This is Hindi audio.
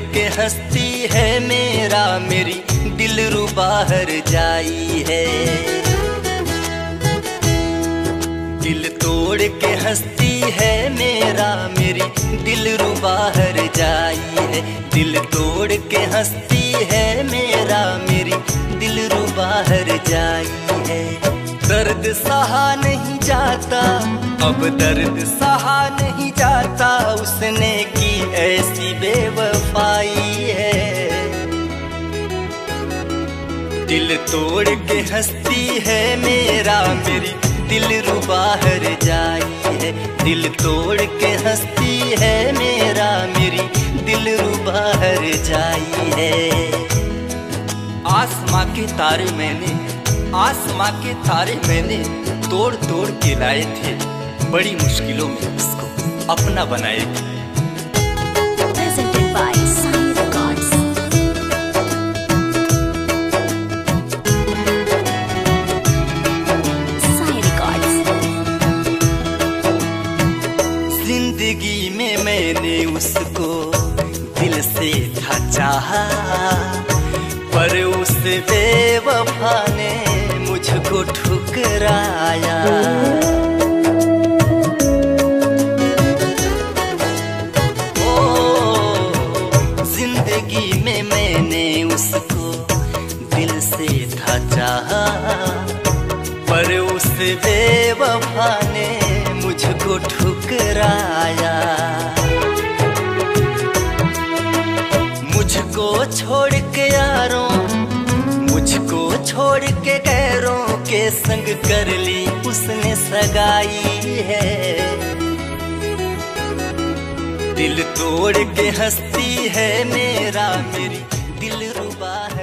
पे हस्ती है मेरा, मेरी दिलरुबा हर जाई है। दिल तोड़ के हस्ती है मेरा, मेरी दिलरुबा हर जाई है। दिल तोड़ के हस्ती है मेरा, मेरी दिलरुबा हर जाई है। दर्द सहा नहीं जाता, अब दर्द सहा नहीं जाता, उसने की ऐसी बेवफाई है। दिल तोड़ के हंसती है मेरा, मेरी दिलरुबा हर जाई है। दिल तोड़ के हंसती है मेरा, मेरी दिलरुबा हर जाई है। आसमां के तारे मैंने, आसमां के तारे मैंने तोड़ तोड़ के लाए थे, बड़ी मुश्किलों में उसको अपना बनाए थे। जिंदगी में मैंने उसको दिल से था चाहा, पर उस बेवफा ने मुझको ठुकराया। ओ जिंदगी में मैंने उसको दिल से था चाहा, पर उस बेवफा ने मुझको ठुकराया। मुझको छोड़ के यारों, मुझको छोड़ के गैरों के संग कर ली उसने सगाई है। दिल तोड़ के हंसती है मेरा, मेरी दिलरुबा।